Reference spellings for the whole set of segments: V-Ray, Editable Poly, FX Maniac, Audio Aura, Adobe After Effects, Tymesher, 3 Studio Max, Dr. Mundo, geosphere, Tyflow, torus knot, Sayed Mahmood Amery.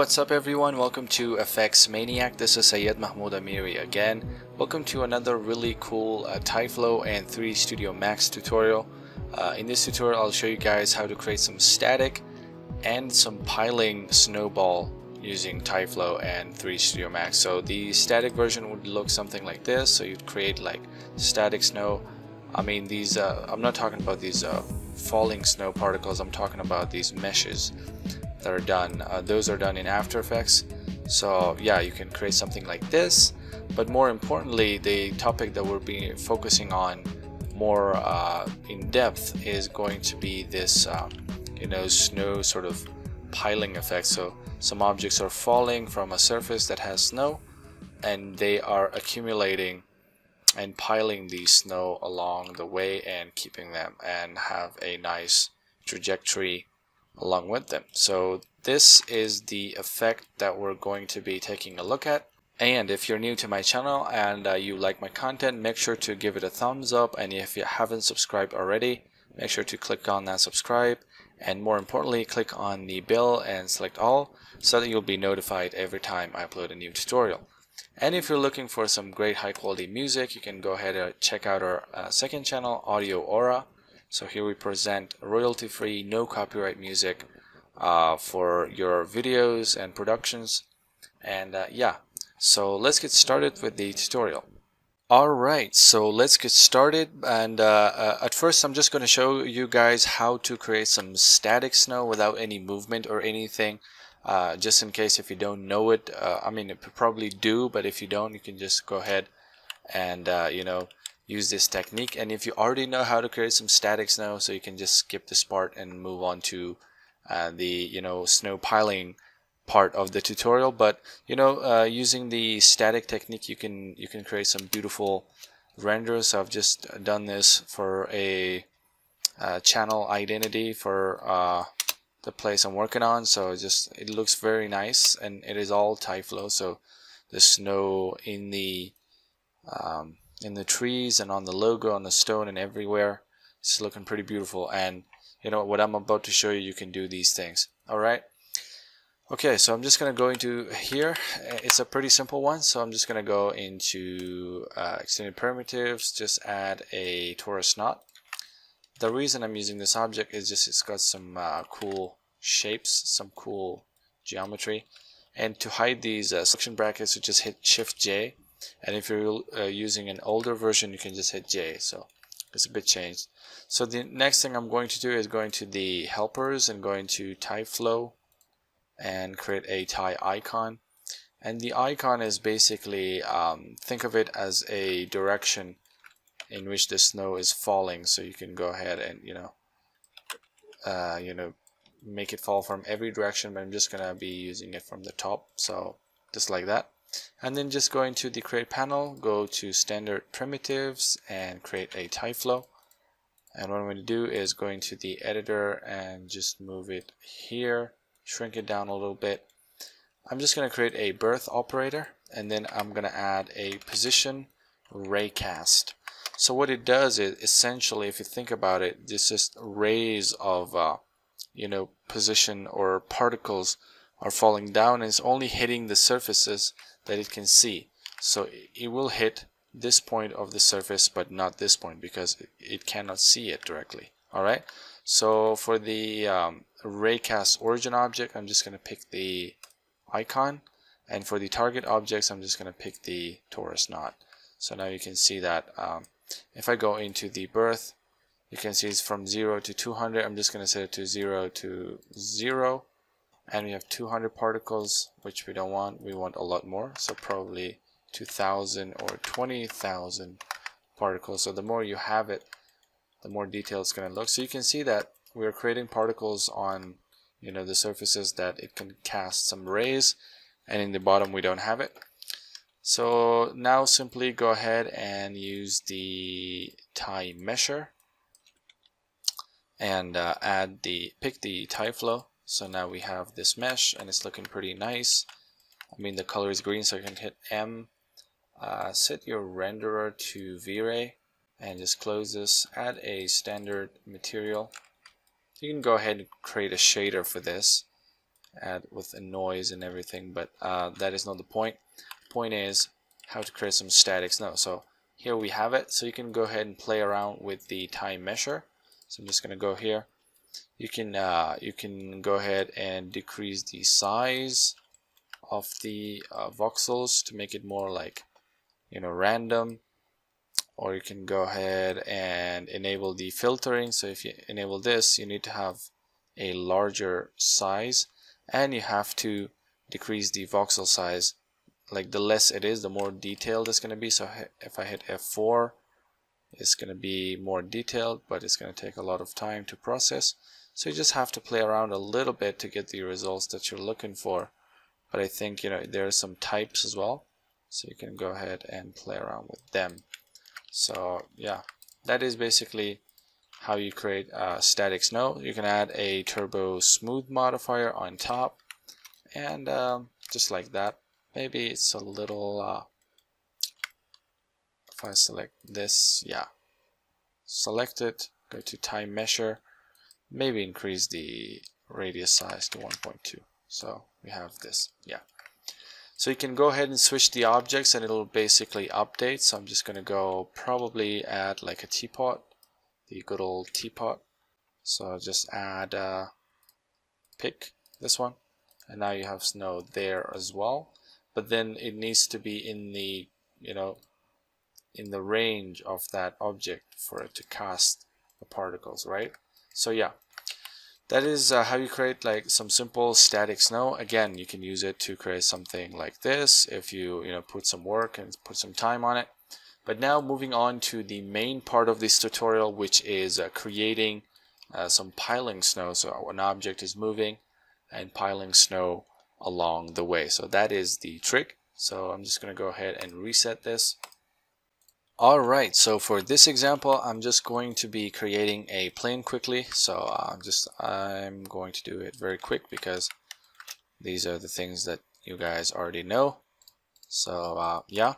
what's up everyone, welcome to FX Maniac. This is Sayed Mahmood Amery again. Welcome to another really cool Tyflow and 3 Studio Max tutorial. In this tutorial I'll show you guys how to create some static and some piling snowball using Tyflow and 3 Studio Max. So the static version would look something like this. So you'd create like static snow. I mean these, I'm not talking about these falling snow particles, I'm talking about these meshes that are done. Those are done in After Effects. So yeah, you can create something like this, but more importantly the topic that we'll be focusing on more in depth is going to be this you know, snow sort of piling effect. So some objects are falling from a surface that has snow and they are accumulating and piling the snow along the way and keeping them and have a nice trajectory along with them. So this is the effect that we're going to be taking a look at. And if you're new to my channel and you like my content, make sure to give it a thumbs up, and if you haven't subscribed already, make sure to click on that subscribe, and more importantly click on the bell and select all so that you'll be notified every time I upload a new tutorial. And if you're looking for some great high quality music, you can go ahead and check out our second channel, Audio Aura. So here we present royalty-free, no copyright music for your videos and productions. And yeah, so let's get started with the tutorial. Alright, so let's get started. And at first I'm just going to show you guys how to create some static snow without any movement or anything. Just in case if you don't know it, I mean you probably do, but if you don't, you can just go ahead and you know, use this technique. And if you already know how to create some static snow, so you can just skip this part and move on to the, you know, snow piling part of the tutorial. But you know, using the static technique, you can create some beautiful renders. I've just done this for a channel identity for the place I'm working on. So just, it looks very nice, and it is all Tyflow. So the snow in the trees and on the logo, on the stone, and everywhere. It's looking pretty beautiful. And you know what I'm about to show you, you can do these things. Alright, okay, so I'm just gonna go into here. It's a pretty simple one, so I'm just gonna go into extended primitives, just add a torus knot. The reason I'm using this object is just it's got some cool shapes, some cool geometry. And to hide these selection brackets, you just hit Shift J. And if you're using an older version, you can just hit J. So it's a bit changed. So the next thing I'm going to do is go into the helpers and go into Tyflow and create a Ty icon. And the icon is basically, think of it as a direction in which the snow is falling. So you can go ahead and, you know, make it fall from every direction, but I'm just gonna be using it from the top. So just like that. And then just go into the create panel, go to standard primitives and create a Tyflow. And what I'm going to do is go into the editor and just move it here, shrink it down a little bit. I'm just going to create a birth operator, and then I'm going to add a position raycast. So what it does is essentially, if you think about it, this is rays of you know, position or particles are falling down, and it's only hitting the surfaces that it can see. So it will hit this point of the surface, but not this point, because it cannot see it directly. Alright, so for the raycast origin object, I'm just going to pick the icon, and for the target objects, I'm just going to pick the torus knot. So now you can see that if I go into the birth, you can see it's from 0 to 200. I'm just going to set it to 0 to 0. And we have 200 particles, which we don't want. We want a lot more, so probably 2,000 or 20,000 particles. So the more you have it, the more detail it's going to look. So you can see that we're creating particles on, you know, the surfaces that it can cast some rays, and in the bottom we don't have it. So now simply go ahead and use the Tymesher and pick the Tyflow. So now we have this mesh, and it's looking pretty nice. I mean, the color is green, so you can hit M. Set your renderer to V-Ray and just close this. Add a standard material. You can go ahead and create a shader for this. add with a noise and everything, but that is not the point. Point is how to create some statics now. So here we have it. So you can go ahead and play around with the time measure. So I'm just gonna go here. You can go ahead and decrease the size of the voxels to make it more like, you know, random, or you can go ahead and enable the filtering. So if you enable this, you need to have a larger size, and you have to decrease the voxel size. Like, the less it is, the more detailed it's going to be. So if I hit F4, it's going to be more detailed, but it's going to take a lot of time to process. So you just have to play around a little bit to get the results that you're looking for. But I think, you know, there are some types as well, so you can go ahead and play around with them. So yeah, that is basically how you create statics. Now you can add a Turbo Smooth modifier on top, and just like that. Maybe it's a little if I select this, yeah, select it, go to time measure, maybe increase the radius size to 1.2. So we have this, yeah. So you can go ahead and switch the objects and it'll basically update. So I'm just gonna go probably add like a teapot, the good old teapot. So just add pick this one, and now you have snow there as well. But then it needs to be in the, you know, in the range of that object for it to cast the particles, right? So yeah, that is how you create like some simple static snow. Again, you can use it to create something like this if you, you know, put some work and put some time on it. But now moving on to the main part of this tutorial, which is creating some piling snow. So an object is moving and piling snow along the way. So that is the trick. So I'm just going to go ahead and reset this. Alright, so for this example, I'm just going to be creating a plane quickly. So I'm going to do it very quick because these are the things that you guys already know. So yeah,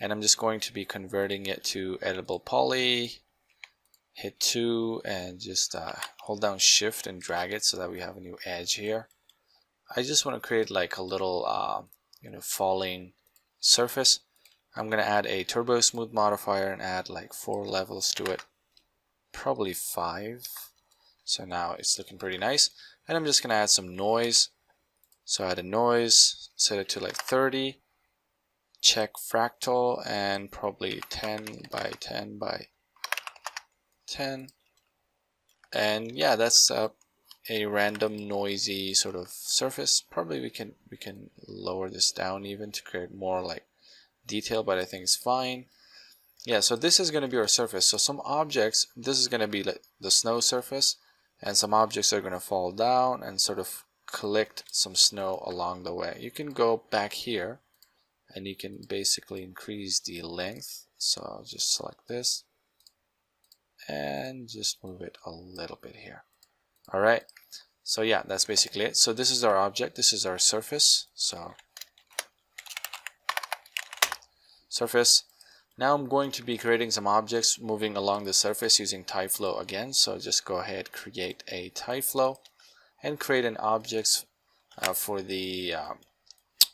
and I'm just going to be converting it to Editable Poly. Hit 2 and just hold down Shift and drag it so that we have a new edge here. I just want to create like a little you know, falling surface. I'm going to add a Turbo Smooth modifier and add like 4 levels to it, probably 5. So now it's looking pretty nice. And I'm just going to add some noise. So add a noise, set it to like 30, check fractal, and probably 10 by 10 by 10. And yeah, that's a random noisy sort of surface. Probably we can lower this down even to create more like detail, but I think it's fine. Yeah, so this is going to be our surface. So some objects, this is going to be like the snow surface, and some objects are going to fall down and sort of collect some snow along the way. You can go back here and you can basically increase the length. So I'll just select this and just move it a little bit here. Alright, so yeah, that's basically it. So this is our object, this is our surface. So surface. Now I'm going to be creating some objects moving along the surface using Tyflow again. So just go ahead, create a Tyflow, and create an objects for the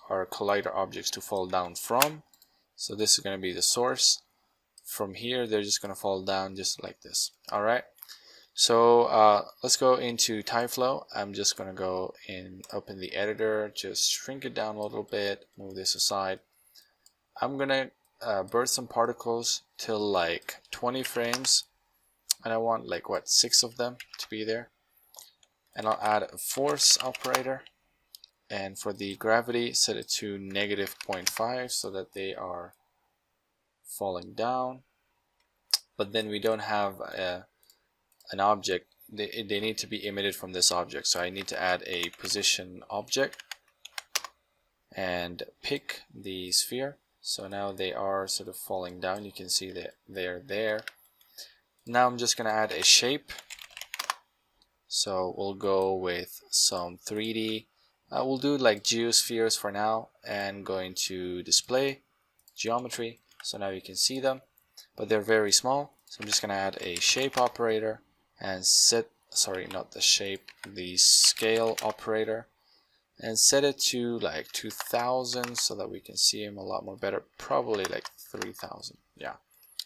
our collider objects to fall down from. So this is going to be the source. From here, they're just going to fall down just like this. Alright. So let's go into Tyflow. I'm just going to go and open the editor, just shrink it down a little bit, move this aside. I'm going to burst some particles till like 20 frames, and I want like what, 6 of them to be there. And I'll add a force operator, and for the gravity, set it to -0.5 so that they are falling down. But then we don't have an object, they need to be emitted from this object. So I need to add a position object and pick the sphere. So now they are sort of falling down. You can see that they're there. Now I'm just gonna add a shape. So we'll go with some 3D. We'll do like geospheres for now, and go into display, geometry. So now you can see them, but they're very small. So I'm just gonna add a shape operator and set, sorry, not the shape, the scale operator. and set it to like 2000 so that we can see him a lot more better, probably like 3000. Yeah,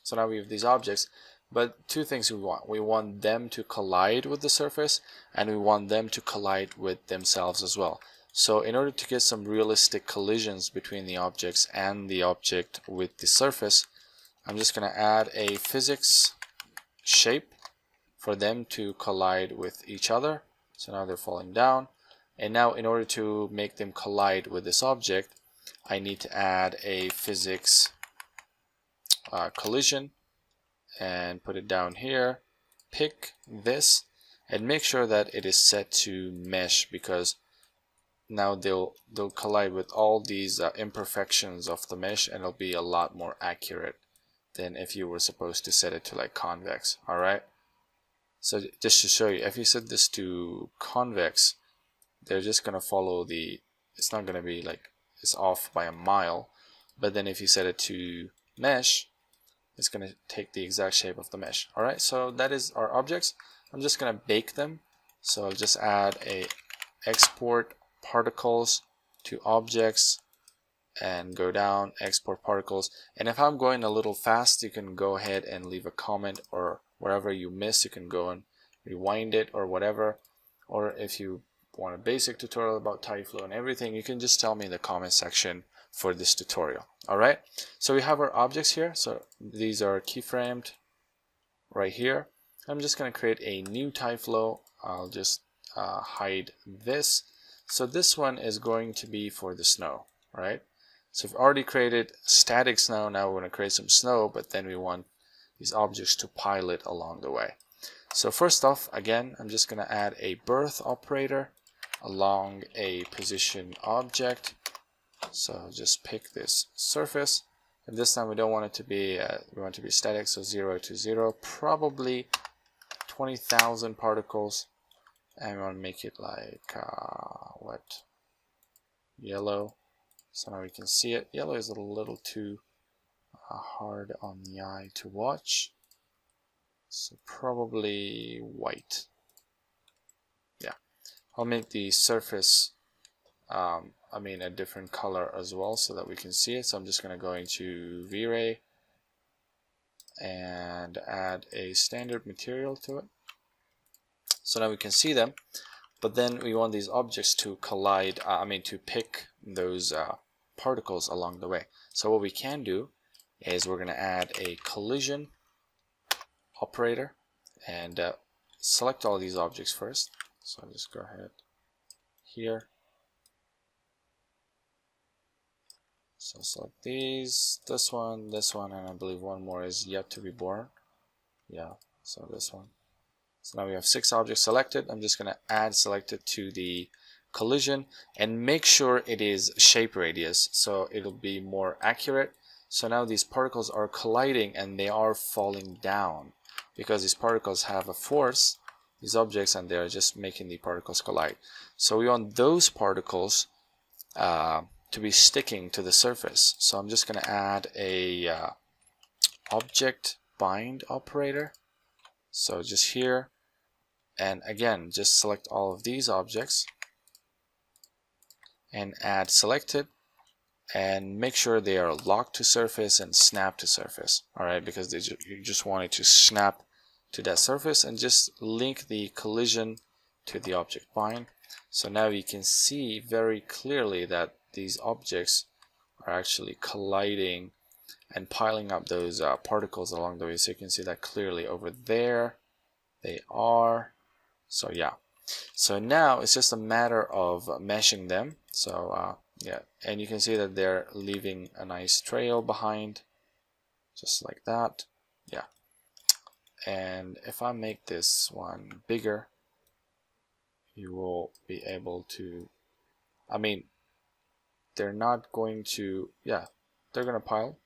so now we have these objects, but two things we want. We want them to collide with the surface, and we want them to collide with themselves as well. So in order to get some realistic collisions between the objects and the object with the surface, I'm just going to add a physics shape for them to collide with each other. So now they're falling down. And now in order to make them collide with this object, I need to add a physics collision and put it down here. Pick this and make sure that it is set to mesh, because now they'll collide with all these imperfections of the mesh, and it'll be a lot more accurate than if you were supposed to set it to like convex. All right, so just to show you, if you set this to convex, they're just gonna follow the, it's not gonna be like it's off by a mile, but then if you set it to mesh, it's going to take the exact shape of the mesh. Alright, so that is our objects. I'm just going to bake them. So I'll just add a export particles to objects and go down, export particles. And if I'm going a little fast, you can go ahead and leave a comment, or wherever you miss, you can go and rewind it or whatever. Or if you want a basic tutorial about Tyflow and everything, you can just tell me in the comment section for this tutorial. Alright, so we have our objects here. So these are keyframed right here. I'm just going to create a new Tyflow. I'll just hide this. So this one is going to be for the snow, right? So we've already created static snow. Now we're going to create some snow, but then we want these objects to pilot along the way. So first off, again, I'm just going to add a birth operator along a position object. So just pick this surface, and this time we don't want it to be we want it to be static, so 0 to 0, probably 20,000 particles, and we want to make it like what, yellow, so now we can see it. Yellow is a little too hard on the eye to watch, so probably white. Yeah, I'll make the surface a different color as well so that we can see it. So I'm just going to go into V-Ray and add a standard material to it. So now we can see them, but then we want these objects to collide, to pick those particles along the way. So what we can do is we're going to add a collision operator and select all these objects first. So I'll just go ahead here. So select these, this one, and I believe one more is yet to be born. Yeah, so this one. So now we have 6 objects selected. I'm just going to add selected to the collision and make sure it is shape radius, so it'll be more accurate. So now these particles are colliding and they are falling down because these particles have a force, these objects, and they're just making the particles collide. So we want those particles to be sticking to the surface. So I'm just going to add a object bind operator. So just here, and again just select all of these objects and add selected, and make sure they are locked to surface and snap to surface. Alright, because you just want it to snap to that surface, and just link the collision to the object bind. So now you can see very clearly that these objects are actually colliding and piling up those particles along the way. So you can see that clearly over there they are. So yeah, so now it's just a matter of meshing them. So yeah, and you can see that they're leaving a nice trail behind, just like that. Yeah, and if I make this one bigger, you will be able to, they're not going to, yeah, they're going to pile,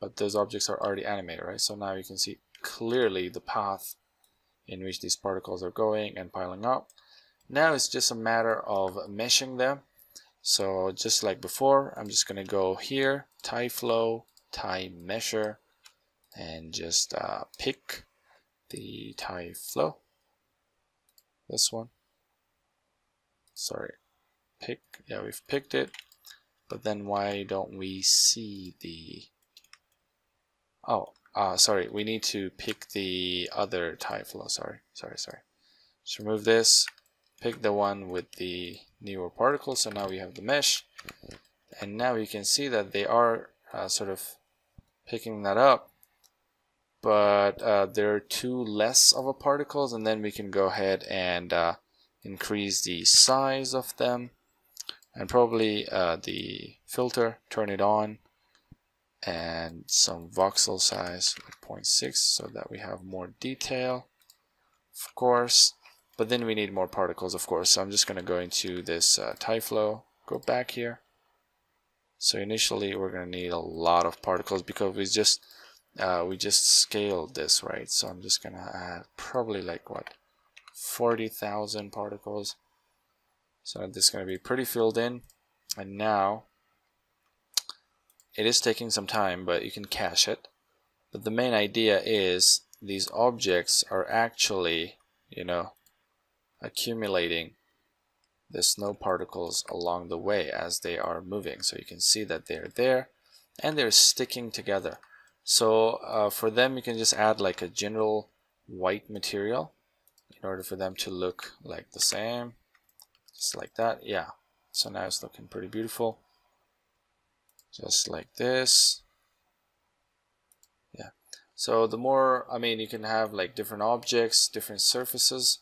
but those objects are already animated, right? So now you can see clearly the path in which these particles are going and piling up. Now it's just a matter of meshing them. So just like before, I'm just going to go here, Tyflow, Tymesher, and just pick the Tyflow, this one, sorry, pick, yeah, we've picked it, but then why don't we see the, oh, sorry, we need to pick the other Tyflow, sorry. Just remove this, pick the one with the newer particles, so now we have the mesh, and now you can see that they are sort of picking that up, but there are two less of a particles, and then we can go ahead and increase the size of them, and probably the filter, turn it on, and some voxel size of 0.6 so that we have more detail, of course, but then we need more particles, of course. So I'm just going to go into this Tyflow, go back here. So initially we're going to need a lot of particles because we just scaled this, right? So I'm just going to add probably like what, 40,000 particles. So this is going to be pretty filled in, and now it is taking some time, but you can cache it. But the main idea is these objects are actually, you know, accumulating the snow particles along the way as they are moving. So you can see that they're there and they're sticking together. So for them, you can just add like a general white material in order for them to look like the same. Just like that, yeah. So now it's looking pretty beautiful. Just like this, yeah. So the more, I mean, you can have like different objects, different surfaces,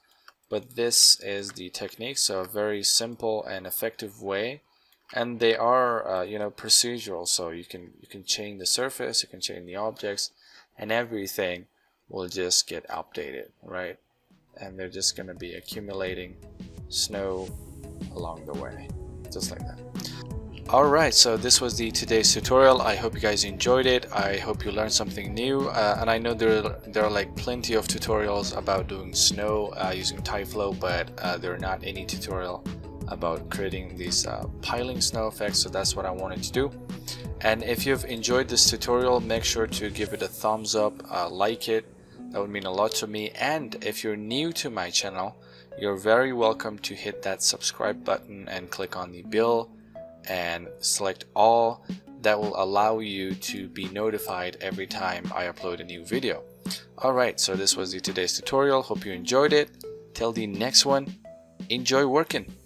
but this is the technique. So a very simple and effective way, and they are, you know, procedural. So you can change the surface, you can change the objects, and everything will just get updated, right? And they're just going to be accumulating snow along the way, just like that. Alright, so this was today's tutorial. I hope you guys enjoyed it. I hope you learned something new, and I know there are like plenty of tutorials about doing snow using Tyflow, but there are not any tutorial about creating these piling snow effects, so that's what I wanted to do. And if you've enjoyed this tutorial, make sure to give it a thumbs up, like it, that would mean a lot to me. And if you're new to my channel, you're very welcome to hit that subscribe button and click on the bell and select all. That will allow you to be notified every time I upload a new video. Alright, so this was today's tutorial. Hope you enjoyed it. Till the next one, enjoy working.